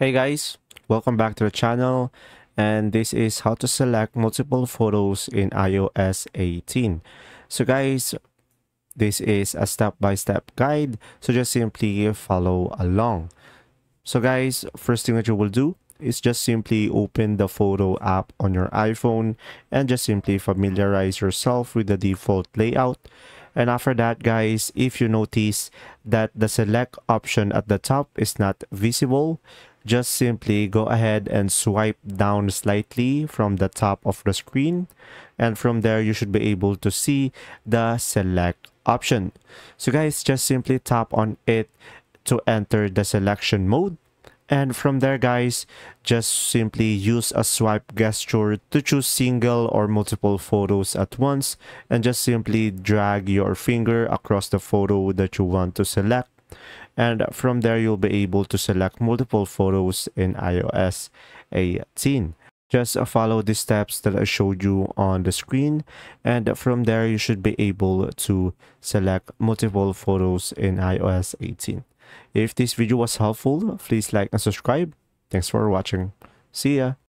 Hey guys, welcome back to the channel, and this is how to select multiple photos in iOS 18. So guys, this is a step-by-step guide, so just simply follow along. So guys, first thing that you will do is just simply open the photo app on your iPhone and just simply familiarize yourself with the default layout. And after that guys, if you notice that the select option at the top is not visible, just simply go ahead and swipe down slightly from the top of the screen, and from there you should be able to see the select option. So guys, just simply tap on it to enter the selection mode, and from there guys, just simply use a swipe gesture to choose single or multiple photos at once, and just simply drag your finger across the photo that you want to select. And from there, you'll be able to select multiple photos in iOS 18. Just follow the steps that I showed you on the screen. And from there, you should be able to select multiple photos in iOS 18. If this video was helpful, please like and subscribe. Thanks for watching. See ya!